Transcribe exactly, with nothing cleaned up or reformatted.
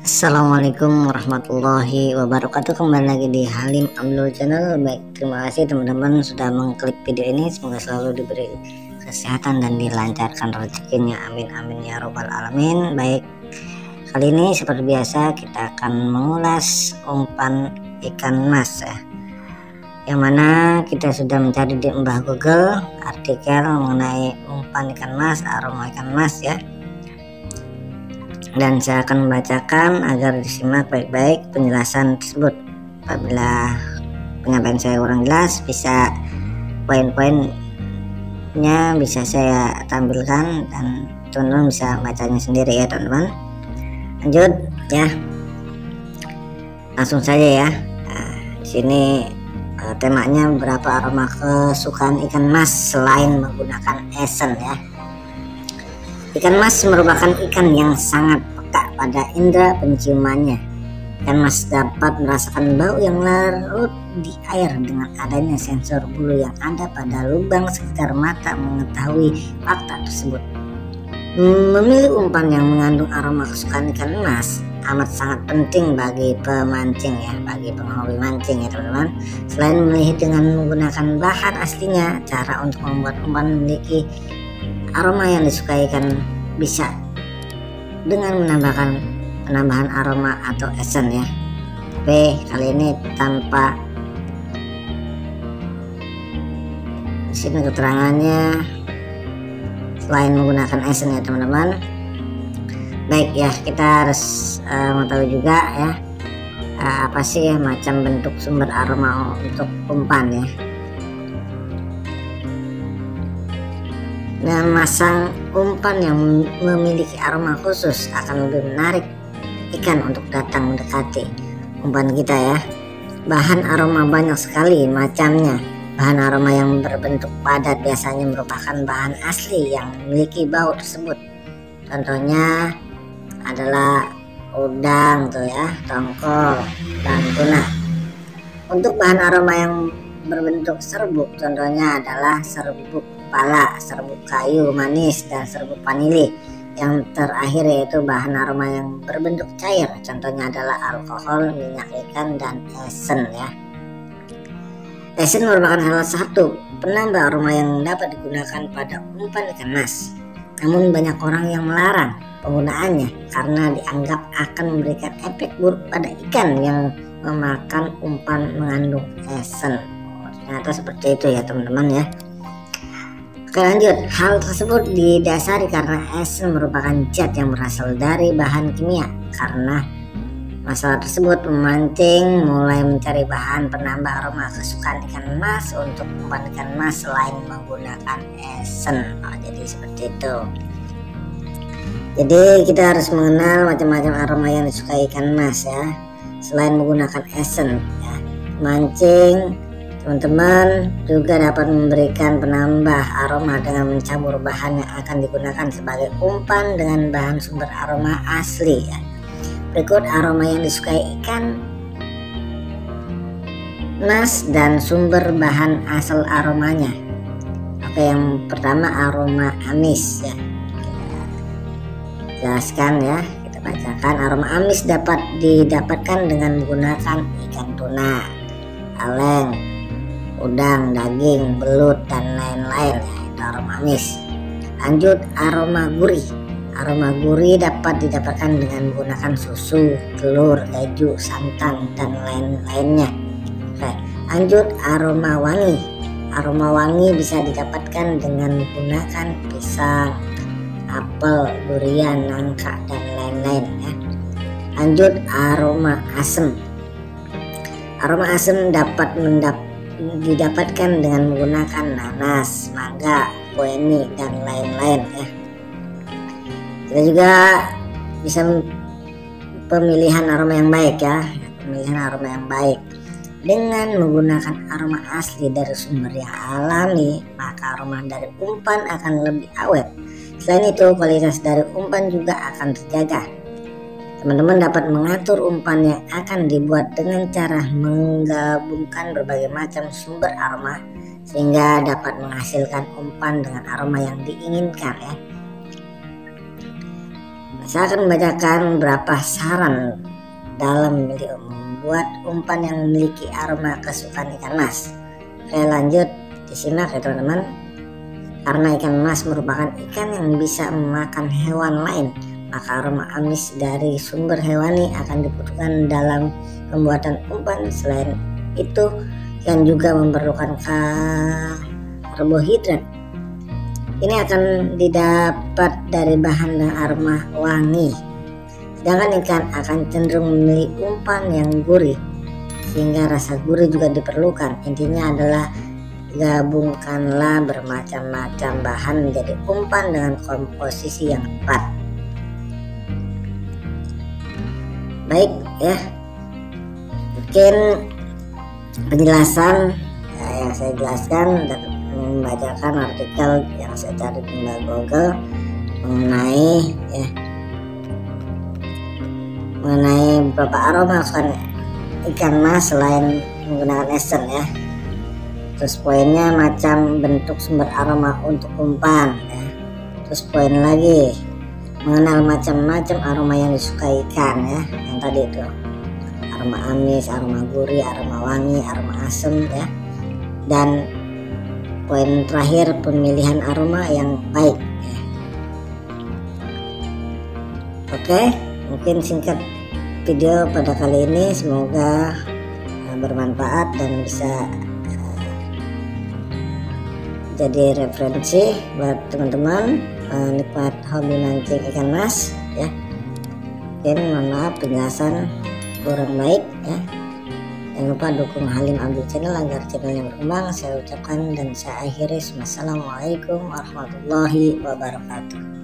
Assalamualaikum warahmatullahi wabarakatuh. Kembali lagi di Halim Abdul Channel. Baik, terima kasih teman-teman sudah mengklik video ini. Semoga selalu diberi kesehatan dan dilancarkan rezekinya. Amin amin ya robbal alamin. Baik, kali ini seperti biasa kita akan mengulas umpan ikan mas ya. Yang mana kita sudah mencari di mbah Google artikel mengenai umpan ikan mas, aroma ikan mas ya. Dan saya akan membacakan agar disimak baik-baik penjelasan tersebut. Apabila penyampaian saya kurang jelas, bisa poin-poinnya bisa saya tampilkan dan teman-teman bisa bacanya sendiri ya teman-teman. Lanjut ya, langsung saja ya. Nah, di sini temanya beberapa aroma kesukaan ikan mas selain menggunakan esen ya. Ikan mas merupakan ikan yang sangat peka pada indera penciumannya. Ikan mas dapat merasakan bau yang larut di air dengan adanya sensor bulu yang ada pada lubang sekitar mata mengetahui fakta tersebut. Memilih umpan yang mengandung aroma kesukaan ikan mas amat sangat penting bagi pemancing ya, bagi penghobi mancing ya teman-teman. Selain memilih dengan menggunakan bahan aslinya, cara untuk membuat umpan memiliki aroma yang disukai ikan bisa dengan menambahkan penambahan aroma atau esen ya. Tapi kali ini tanpa, di sini keterangannya selain menggunakan esen ya teman-teman. Baik ya, kita harus uh, mengetahui juga ya uh, apa sih ya, macam bentuk sumber aroma untuk umpan ya. Memasang umpan yang memiliki aroma khusus akan lebih menarik ikan untuk datang mendekati umpan kita ya. Bahan aroma banyak sekali macamnya. Bahan aroma yang berbentuk padat biasanya merupakan bahan asli yang memiliki bau tersebut. Contohnya adalah udang tuh ya, tongkol, dan tuna. Untuk bahan aroma yang berbentuk serbuk, contohnya adalah serbuk pala, serbuk kayu manis, dan serbuk vanili. Yang terakhir yaitu bahan aroma yang berbentuk cair, contohnya adalah alkohol, minyak ikan, dan esen ya. Esen merupakan salah satu penambah aroma yang dapat digunakan pada umpan ikan mas. Namun banyak orang yang melarang penggunaannya karena dianggap akan memberikan efek buruk pada ikan yang memakan umpan mengandung esen. Ternyata seperti itu ya teman-teman ya. Oke, lanjut. Hal tersebut didasari karena esen merupakan zat yang berasal dari bahan kimia. Karena masalah tersebut, pemancing mulai mencari bahan penambah aroma kesukaan ikan mas untuk umpan ikan mas selain menggunakan esen. Oh, jadi seperti itu. Jadi kita harus mengenal macam-macam aroma yang disukai ikan mas ya, selain menggunakan esen ya. Mancing teman-teman juga dapat memberikan penambah aroma dengan mencampur bahan yang akan digunakan sebagai umpan dengan bahan sumber aroma asli ya. Berikut aroma yang disukai ikan mas dan sumber bahan asal aromanya. Oke, yang pertama aroma amis ya. Kita jelaskan ya, kita bacakan. Aroma amis dapat didapatkan dengan menggunakan ikan tuna, aleng, udang, daging, belut, dan lain-lain ya, itu aroma amis. Lanjut aroma gurih. Aroma gurih dapat didapatkan dengan menggunakan susu, telur, keju, santan, dan lain-lainnya. Lanjut aroma wangi. Aroma wangi bisa didapatkan dengan menggunakan pisang, apel, durian, nangka, dan lain-lain ya. Lanjut aroma asam. Aroma asam dapat mendapat didapatkan dengan menggunakan nanas, mangga, kueni, dan lain-lain ya. Kita juga bisa pemilihan aroma yang baik ya, pemilihan aroma yang baik dengan menggunakan aroma asli dari sumber yang alami, maka aroma dari umpan akan lebih awet. Selain itu, kualitas dari umpan juga akan terjaga. Teman-teman dapat mengatur umpan yang akan dibuat dengan cara menggabungkan berbagai macam sumber aroma sehingga dapat menghasilkan umpan dengan aroma yang diinginkan ya. Saya akan membacakan beberapa saran dalam memilih umum buat umpan yang memiliki aroma kesukaan ikan mas. Oke, lanjut, disimak ya teman-teman. Karena ikan mas merupakan ikan yang bisa memakan hewan lain, maka aroma amis dari sumber hewani akan dibutuhkan dalam pembuatan umpan. Selain itu, ikan juga memerlukan karbohidrat. Ini akan didapat dari bahan dan aroma wangi. Sedangkan ikan akan cenderung memilih umpan yang gurih, sehingga rasa gurih juga diperlukan. Intinya adalah gabungkanlah bermacam-macam bahan menjadi umpan dengan komposisi yang tepat. Baik ya, mungkin penjelasan ya, yang saya jelaskan dan membacakan artikel yang saya cari di Google mengenai ya mengenai beberapa aroma ikan mas selain menggunakan esen ya. Terus poinnya macam bentuk sumber aroma untuk umpan ya. Terus poin lagi mengenal macam-macam aroma yang disukai ikan ya, yang tadi itu aroma amis, aroma gurih, aroma wangi, aroma asam ya. Dan poin terakhir pemilihan aroma yang baik ya. Oke, mungkin singkat video pada kali ini, semoga uh, bermanfaat dan bisa uh, jadi referensi buat teman-teman menikmat hobi mancing ikan mas ya. Dan mohon maaf penjelasan kurang baik ya. Jangan lupa dukung Halim Abdul Channel agar channelnya berkembang. Saya ucapkan dan saya akhiri, wassalamualaikum warahmatullahi wabarakatuh.